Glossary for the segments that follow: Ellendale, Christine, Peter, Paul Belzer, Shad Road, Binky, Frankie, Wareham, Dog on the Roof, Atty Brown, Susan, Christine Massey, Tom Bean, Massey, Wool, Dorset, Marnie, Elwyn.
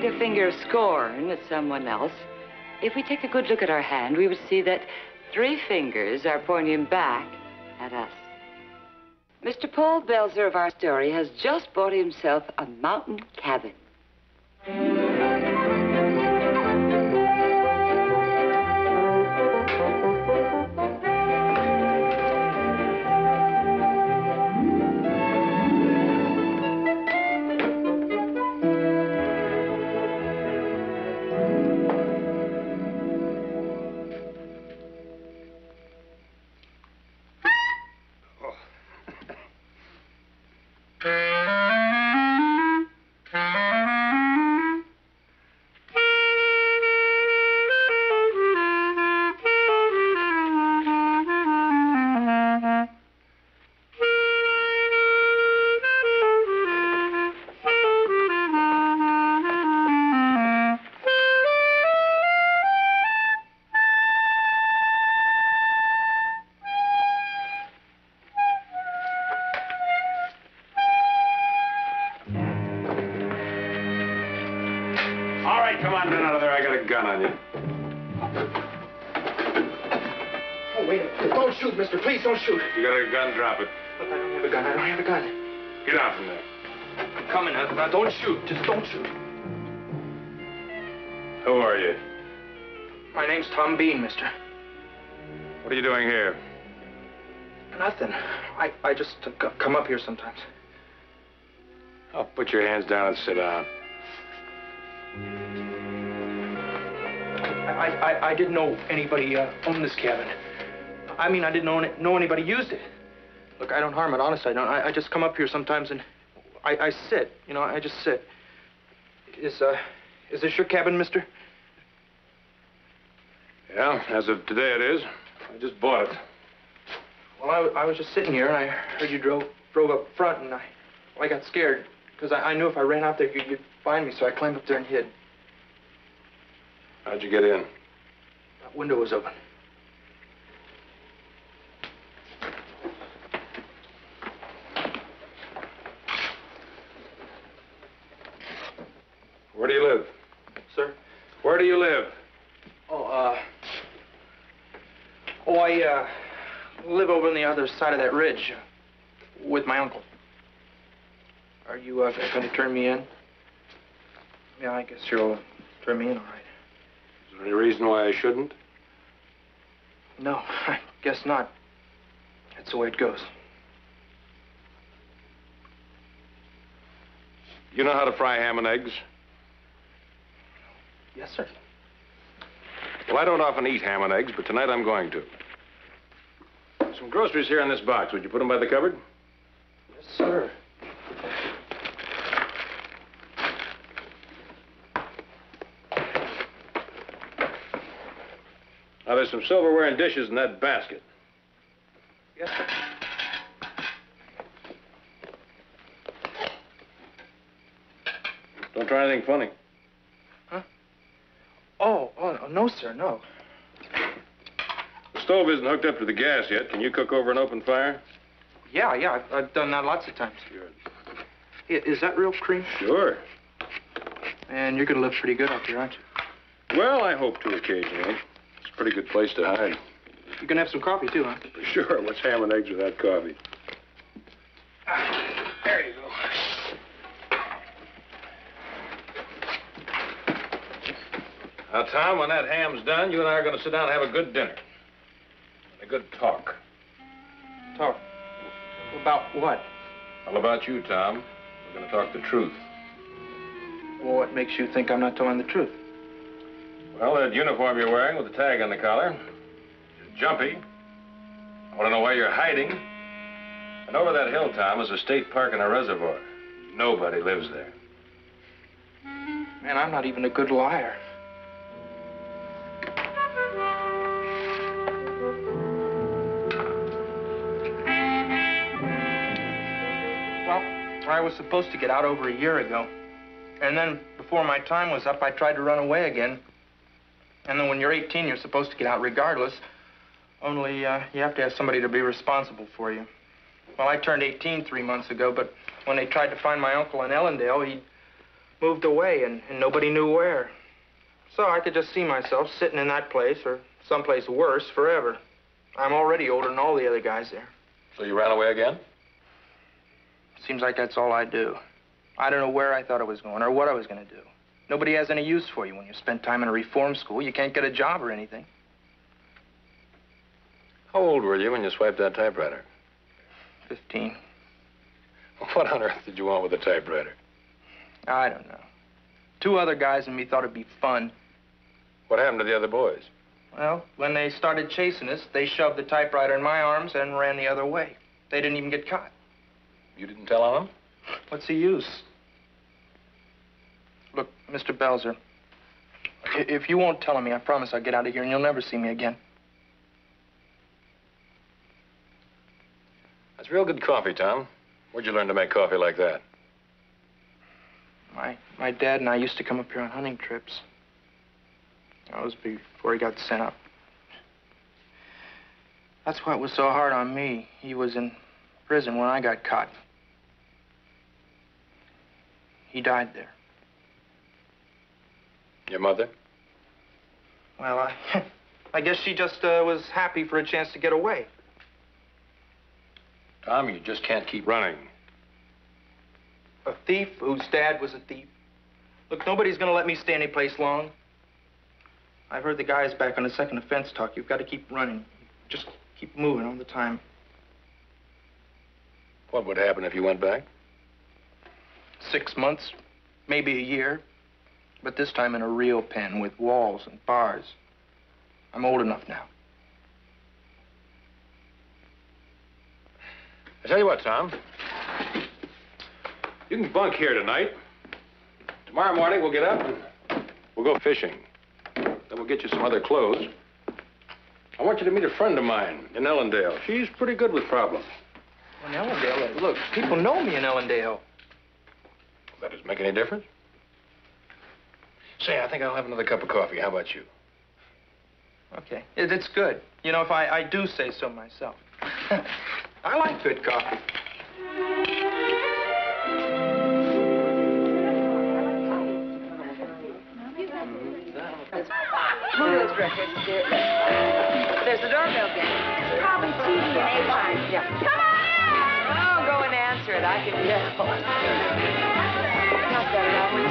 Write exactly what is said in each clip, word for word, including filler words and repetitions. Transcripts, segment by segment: point a finger scorn at someone else, if we take a good look at our hand, we would see that three fingers are pointing back at us. Mister Paul Belzer of our story has just bought himself a mountain cabin. Just don't shoot. Who are you? My name's Tom Bean, mister. What are you doing here? Nothing. I, I just uh, come up here sometimes. Oh, put your hands down and sit down. I, I, I didn't know anybody uh, owned this cabin. I mean, I didn't know, know anybody used it. Look, I don't harm it. Honest, I don't. I, I just come up here sometimes and... I, I sit, you know, I just sit. Is, uh, is this your cabin, mister? Yeah, as of today it is. I just bought it. Well, I, I was just sitting here, and I heard you drove, drove up front, and I, well, I got scared, because I, I knew if I ran out there, you, you'd find me, so I climbed up there and hid. How'd you get in? That window was open. Where do you live? Sir? Where do you live? Oh, uh... Oh, I, uh, live over on the other side of that ridge with my uncle. Are you, uh, going to turn me in? Yeah, I guess you'll turn me in, all right. Is there any reason why I shouldn't? No, I guess not. That's the way it goes. You know how to fry ham and eggs? Yes, sir. Well, I don't often eat ham and eggs, but tonight I'm going to. Some groceries here in this box. Would you put them by the cupboard? Yes, sir. Now, there's some silverware and dishes in that basket. Yes, sir. Don't try anything funny. Oh, oh, no, sir, no. The stove isn't hooked up to the gas yet. Can you cook over an open fire? Yeah, yeah, I've, I've done that lots of times. Good. Is that real cream? Sure. And you're going to live pretty good out here, aren't you? Well, I hope to occasionally. It's a pretty good place to hide. You're going to have some coffee, too, huh? Sure. What's ham and eggs without coffee? Ah, there you go. Now, Tom, when that ham's done, you and I are going to sit down and have a good dinner. And a good talk. Talk? About what? All about you, Tom. We're going to talk the truth. Well, what makes you think I'm not telling the truth? Well, that uniform you're wearing with the tag on the collar. You're jumpy. I want to know why you're hiding. And over that hill, Tom, is a state park and a reservoir. Nobody lives there. Man, I'm not even a good liar. I was supposed to get out over a year ago. And then, before my time was up, I tried to run away again. And then when you're eighteen, you're supposed to get out regardless. Only, uh, you have to have somebody to be responsible for you. Well, I turned eighteen three months ago, but when they tried to find my uncle in Ellendale, he moved away, and, and nobody knew where. So I could just see myself sitting in that place or someplace worse forever. I'm already older than all the other guys there. So you ran away again? Seems like that's all I do. I don't know where I thought I was going or what I was going to do. Nobody has any use for you when you spend time in a reform school. You can't get a job or anything. How old were you when you swiped that typewriter? Fifteen. What on earth did you want with a typewriter? I don't know. Two other guys and me thought it'd be fun. What happened to the other boys? Well, when they started chasing us, they shoved the typewriter in my arms and ran the other way. They didn't even get caught. You didn't tell on them? What's the use? Look, Mister Belzer, if you won't tell on me, I promise I'll get out of here and you'll never see me again. That's real good coffee, Tom. Where'd you learn to make coffee like that? My, my dad and I used to come up here on hunting trips. That was before he got sent up. That's why it was so hard on me. He was in prison when I got caught. He died there. Your mother? Well, I, I guess she just uh, was happy for a chance to get away. Tom, you just can't keep running. A thief whose dad was a thief. Look, nobody's going to let me stay any place long. I've heard the guys back on the second offense talk. You've got to keep running. Just keep moving all the time. What would happen if you went back? Six months, maybe a year. But this time in a real pen with walls and bars. I'm old enough now. I tell you what, Tom. You can bunk here tonight. Tomorrow morning, we'll get up and we'll go fishing. Then we'll get you some other clothes. I want you to meet a friend of mine in Ellendale. She's pretty good with problems. Well, in Ellendale, look, people know me in Ellendale. Well, that doesn't make any difference. Say, I think I'll have another cup of coffee. How about you? Okay. It, it's good. You know, if I, I do say so myself. I like good coffee. There's the doorbell again. It's probably T V and A-line. Yeah. Come on in! I'll go and answer it. I can yeah. Not that I want to.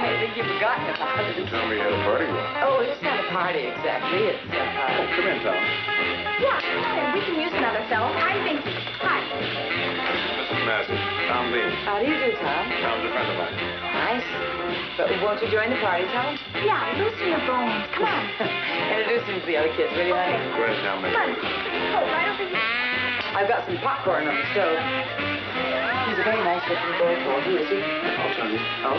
I think you've forgotten about it. You told me you had a party. Oh, it's not a party exactly. It's a party. Oh, come in, Tom. Yeah, and we can use another fellow. I'm Binky. Hi. Missus Massey. Tom Bean. How do you do, Tom? Tom's a friend of mine. Nice. But won't you join the party, Tom? Yeah, loosen your bones. Come on. Introduce him to the other kids, will you, honey? Go ahead, Tom. Come on. Oh, right over here. I've got some popcorn on the stove. He's a very nice-looking boy, Paul. Who is he? I'll tell you. Oh.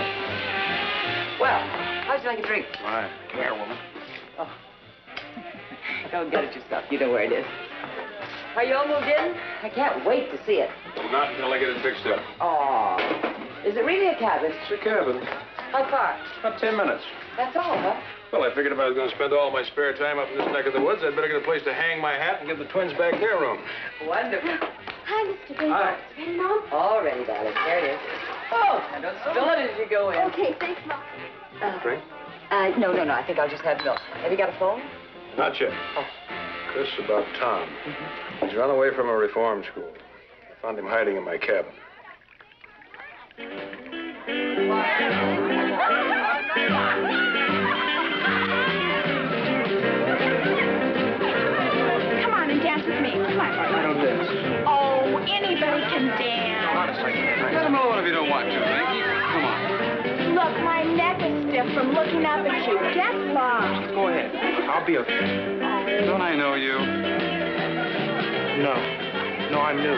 Well, how'd you like a drink? All right. Come here, woman. Oh. Don't get it yourself. You know where it is. Are you all moved in? I can't wait to see it. Not until I get it fixed up. Oh. Is it really a cabin? It's a cabin. How far? About ten minutes. That's all, huh? Well, I figured if I was going to spend all my spare time up in this neck of the woods, I'd better get a place to hang my hat and give the twins back their room. Wonderful. Hi, Mister Baker. Hi. Ready, Mom? All ready, darling. There it is. Oh, now don't spill it as you go in. Okay, thanks, Mom. Uh, Drink? Uh, no, no, no. I think I'll just have milk. Have you got a phone? Not yet. Oh. Chris, about Tom. Mm-hmm. He's run away from a reform school. I found him hiding in my cabin. Come on and dance with me. Come on. I don't dance. Oh, anybody can dance. No, honestly, let him alone if you don't want to, Frankie. Come on. Look, my neck is stiff from looking up at you. Get lost. Go ahead. I'll be okay. Don't I know you? No. No, I'm new.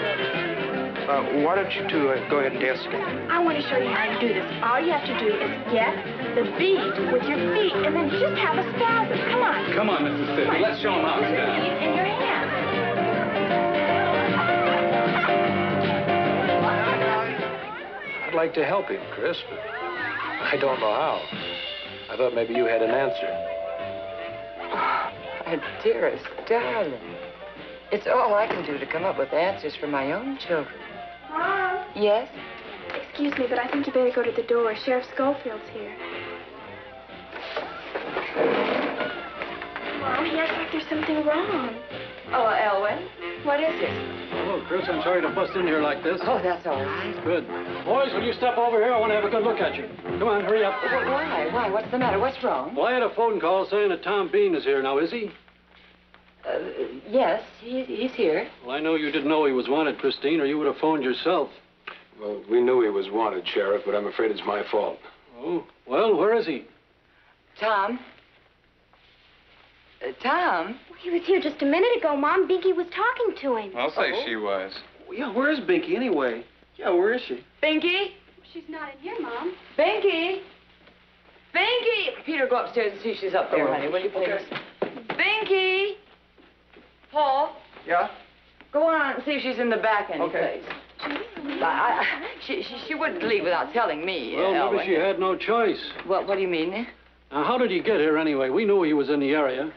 Uh, why don't you two uh, go ahead and dance together? I want to show you how to do this. All you have to do is get the beat with your feet and then just have a spasm. Come on. Come on, Missus Sidney. Let's show them how it's done. Put your feet in your hands. I'd like to help him, Chris, but I don't know how. I thought maybe you had an answer. Oh, my dearest darling. It's all I can do to come up with answers for my own children. Mom? Yes? Excuse me, but I think you better go to the door. Sheriff Schofield's here. Mom, he acts like there's something wrong. Oh, Elwyn, what is it? Oh, Chris, I'm sorry to bust in here like this. Oh, that's all right. Good. Boys, will you step over here? I want to have a good look at you. Come on, hurry up. Why? Why? What's the matter? What's wrong? Well, I had a phone call saying that Tom Bean is here. Now, is he? Uh, yes, he, he's here. Well, I know you didn't know he was wanted, Christine, or you would have phoned yourself. Well, we knew he was wanted, Sheriff, but I'm afraid it's my fault. Oh, well, where is he? Tom? Uh, Tom? Well, he was here just a minute ago, Mom. Binky was talking to him. I'll say oh. She was. Well, yeah, where is Binky anyway? Yeah, where is she? Binky? She's not in here, Mom. Binky? Binky! Peter, go upstairs and see she's up there, oh, honey, will you please? Okay. Binky! Paul? Yeah? Go on and see if she's in the back any okay. place. I, I, she, she, she wouldn't leave without telling me. Well, Elwyn. Maybe she had no choice. Well, what do you mean? Now, how did he get here anyway? We knew he was in the area.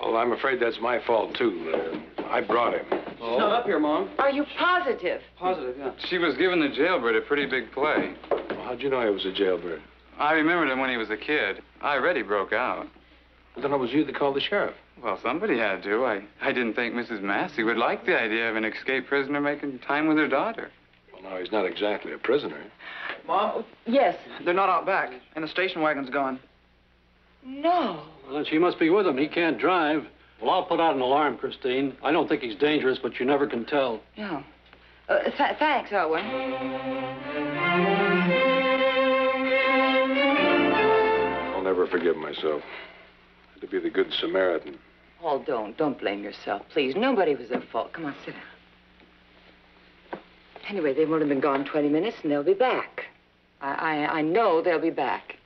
Well, I'm afraid that's my fault, too. Uh, I brought him. Oh. She's not up here, Mom. Are you positive? Positive, yeah. She was giving the jailbird a pretty big play. Well, how'd you know he was a jailbird? I remembered him when he was a kid. I already broke out. Well, then it was you that called the sheriff. Well, somebody had to. I, I didn't think Missus Massey would like the idea of an escaped prisoner making time with her daughter. Well, now, he's not exactly a prisoner. Mom? Yes? They're not out back, and the station wagon's gone. No. Well, then she must be with him. He can't drive. Well, I'll put out an alarm, Christine. I don't think he's dangerous, but you never can tell. No. Uh, th thanks, Elwyn. I'll never forgive myself. I had to be the good Samaritan. Oh, don't. Don't blame yourself, please. Nobody was at fault. Come on, sit down. Anyway, they won't have been gone twenty minutes, and they'll be back. I, I, I know they'll be back.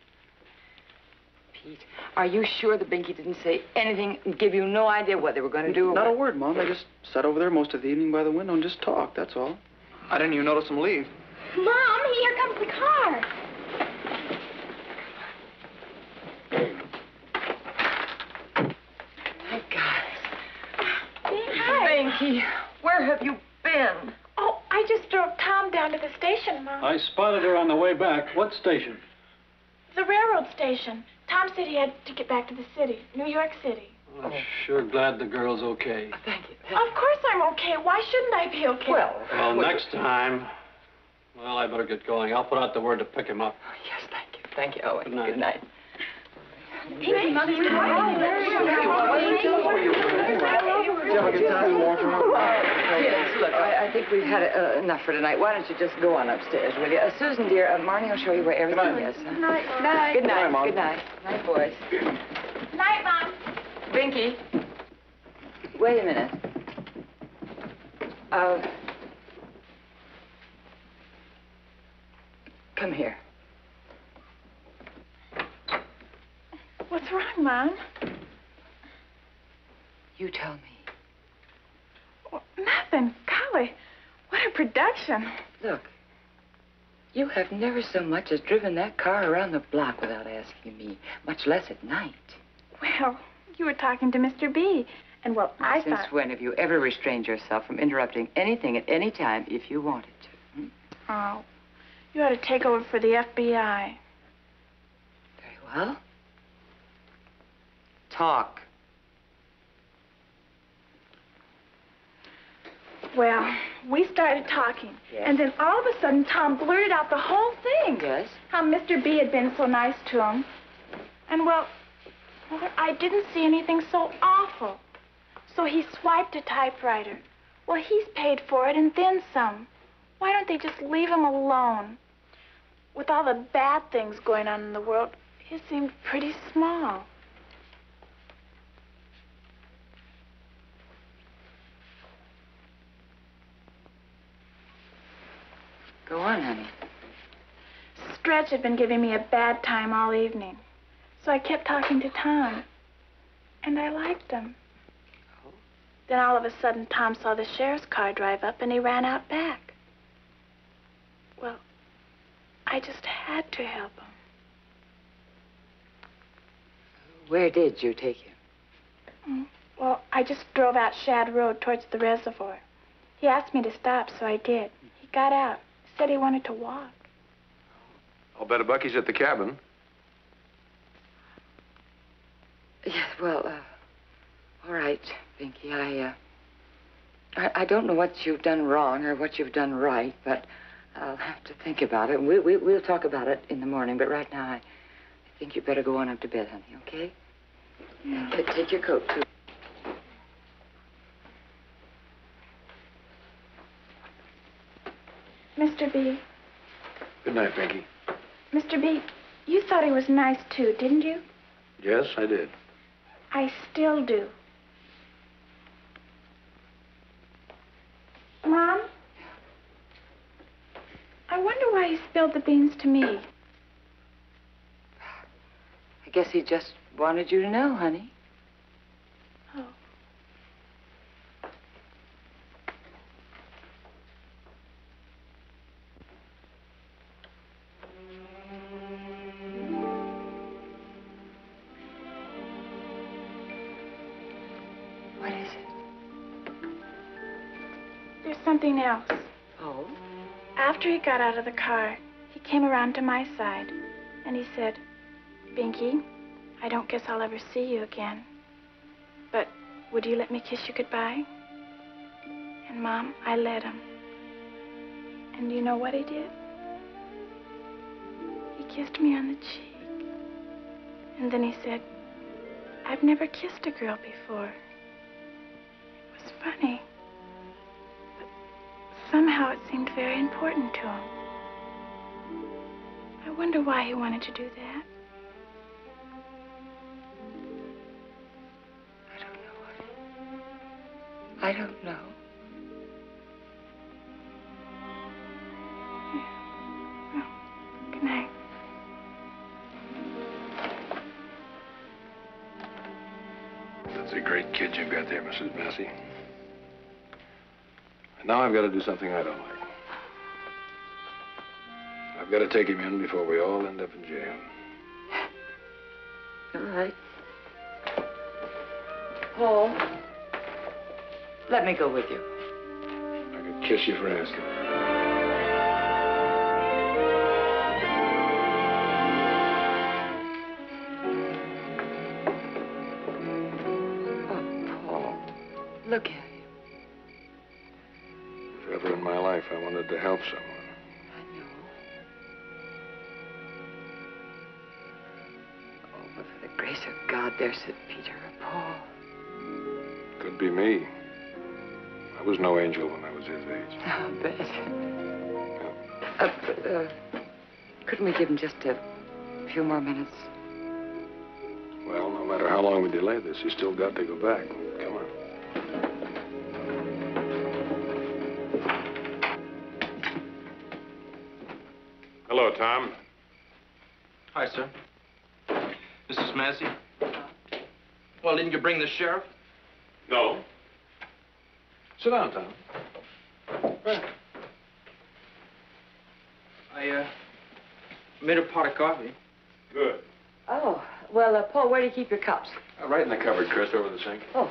Pete, are you sure that Binky didn't say anything and give you no idea what they were going to do? Not a word, Mom. They just sat over there most of the evening by the window and just talked, that's all. I didn't even notice them leave. Mom, here comes the car. My God. Binky. Binky, where have you been? Oh, I just drove Tom down to the station, Mom. I spotted her on the way back. What station? The railroad station. Tom said he had to get back to the city, New York City. Oh, I'm sure glad the girl's okay. Oh, thank you. Thank of course I'm okay. Why shouldn't I be okay? Well, well next time. Well, I better get going. I'll put out the word to pick him up. Oh, yes, thank you. Thank you, Owen. Good night. Good night. Thank you, Mother. Did you have a good time in walking around? Yes, look, I, I think we've had uh, enough for tonight. Why don't you just go on upstairs, will you? Uh, Susan, dear, uh, Marnie will show you where everything is. Huh? Good night. Night. Good night. Good night. Night, boys. Night, Mom. Binky. Wait a minute. Uh, come here. What's wrong, Mom? You tell me. Well, nothing. Golly, what a production. Look, you have never so much as driven that car around the block without asking me, much less at night. Well, you were talking to Mister B. And, well, now, I since thought... Since when have you ever restrained yourself from interrupting anything at any time if you wanted to? Hmm? Oh, you ought to take over for the F B I. Very well. Talk. Well, we started talking, yes. And then all of a sudden Tom blurted out the whole thing. Yes. How Mister B had been so nice to him. And, well, well, I didn't see anything so awful. So he swiped a typewriter. Well, he's paid for it and then some. Why don't they just leave him alone? With all the bad things going on in the world, he seemed pretty small. Go on, honey. Stretch had been giving me a bad time all evening, so I kept talking to Tom, and I liked him. Oh. Then all of a sudden, Tom saw the sheriff's car drive up, and he ran out back. Well, I just had to help him. Where did you take him? Well, I just drove out Shad Road towards the reservoir. He asked me to stop, so I did. He got out, said he wanted to walk. I'll bet a Bucky's at the cabin. Yes, well, uh, all right, Binky. I, uh, I, I don't know what you've done wrong or what you've done right, but I'll have to think about it. We, we, we'll talk about it in the morning, but right now I, I think you better go on up to bed, honey, okay? Yeah. Uh, take your coat, too. Mister B. Good night, Binky. Mister B, you thought he was nice, too, didn't you? Yes, I did. I still do. Mom? I wonder why he spilled the beans to me. I guess he just wanted you to know, honey. Oh. What is it? There's something else. Oh? After he got out of the car, he came around to my side, and he said, Binky, I don't guess I'll ever see you again, but would you let me kiss you goodbye? And, Mom, I let him. And you know what he did? He kissed me on the cheek. And then he said, I've never kissed a girl before. It was funny, but somehow it seemed very important to him. I wonder why he wanted to do that. I don't know. Yeah. Well, good night. That's a great kid you've got there, Missus Massey. And now I've got to do something I don't like. I've got to take him in before we all end up in jail. All right. Paul. Let me go with you. I could kiss you for asking. Oh, Paul, look at him. Forever in my life, I wanted to help someone. I know. Oh, but for the grace of God, there said Peter and Paul. Could be me. I was no angel when I was his age. Oh, but... No. Uh, but uh, couldn't we give him just a few more minutes? Well, no matter how long we delay this, he's still got to go back. Come on. Hello, Tom. Hi, sir. Missus Massey? Well, didn't you bring the sheriff? No. Sit down, Tom. Right. I, uh, made a pot of coffee. Good. Oh, well, uh, Paul, where do you keep your cups? Uh, right in the cupboard, Chris, over the sink. Oh.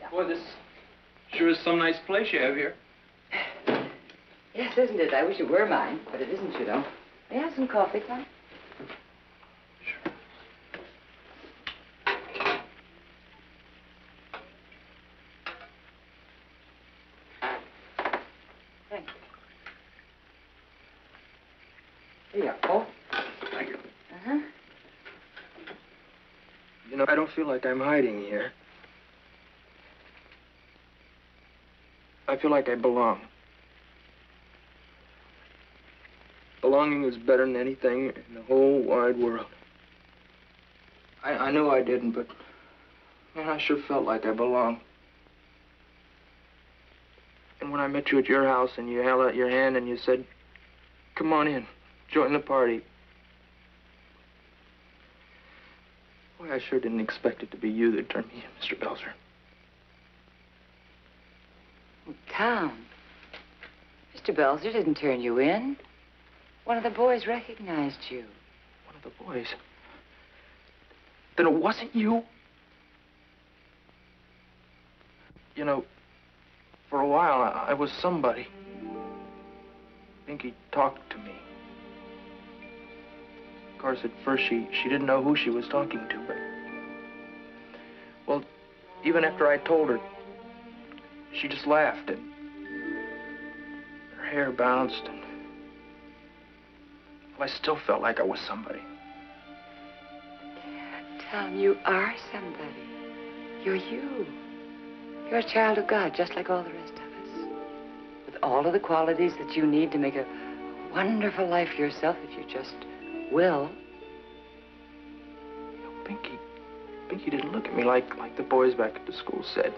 Yeah. Boy, this sure is some nice place you have here. Yes, isn't it? I wish it were mine, but it isn't, you know. May I have some coffee, Tom? Sure. I don't feel like I'm hiding here. I feel like I belong. Belonging is better than anything in the whole wide world. I, I know I didn't, but man, I sure felt like I belonged. And when I met you at your house and you held out your hand and you said, come on in, join the party. I sure didn't expect it to be you that turned me in, Mister Belzer. Well, Tom, Mister Belzer didn't turn you in. One of the boys recognized you. One of the boys? Then it wasn't you? You know, for a while, I, I was somebody. Binky talked to me. Of course, at first, she, she didn't know who she was talking to, but... Well, even after I told her, she just laughed, and her hair bounced, and... Well, I still felt like I was somebody. Tom, you are somebody. You're you. You're a child of God, just like all the rest of us. With all of the qualities that you need to make a wonderful life for yourself, if you just will. You know, Binky, Binky didn't look at me like, like the boys back at the school said.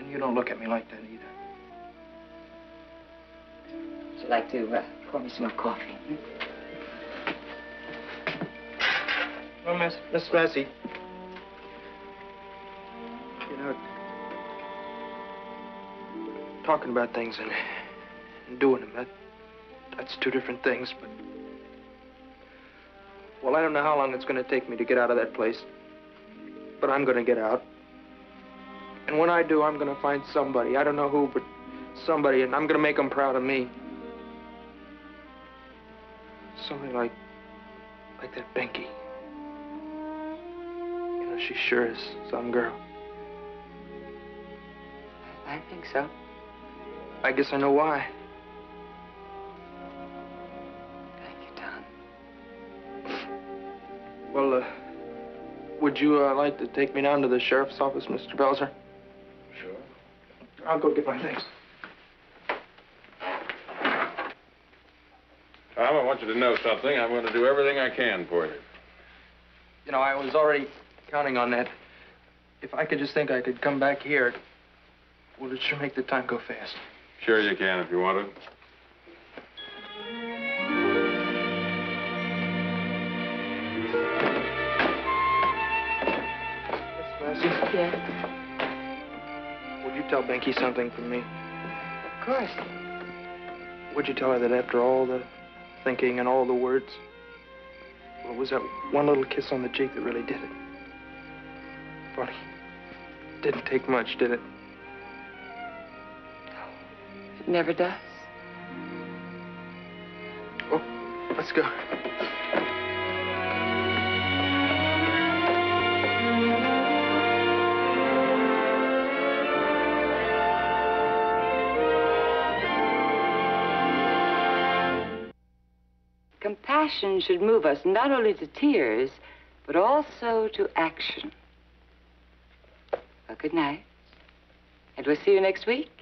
And you don't look at me like that either. Would you like to uh, pour me some more coffee? Hmm? Well, Miss, Miss Massey, you know, talking about things and, and doing them, that, that's two different things, but... Well, I don't know how long it's going to take me to get out of that place, but I'm going to get out. And when I do, I'm going to find somebody. I don't know who, but somebody, and I'm going to make them proud of me. Somebody like, like that Binky. She sure is some girl. I think so. I guess I know why. Thank you, Tom. Well, uh, would you uh, like to take me down to the sheriff's office, Mister Belzer? Sure. I'll go get my things. Tom, I want you to know something. I'm going to do everything I can for you. You know, I was already... counting on that. If I could just think I could come back here, well, it sure make the time go fast. Sure you can if you wanted. Miss Massey? Yeah? Would you tell Binky something from me? Of course. Would you tell her that after all the thinking and all the words, well, it was that one little kiss on the cheek that really did it? Funny. Didn't take much, did it? No, it never does. Oh, let's go. Compassion should move us not only to tears, but also to action. Well, good night, and we'll see you next week.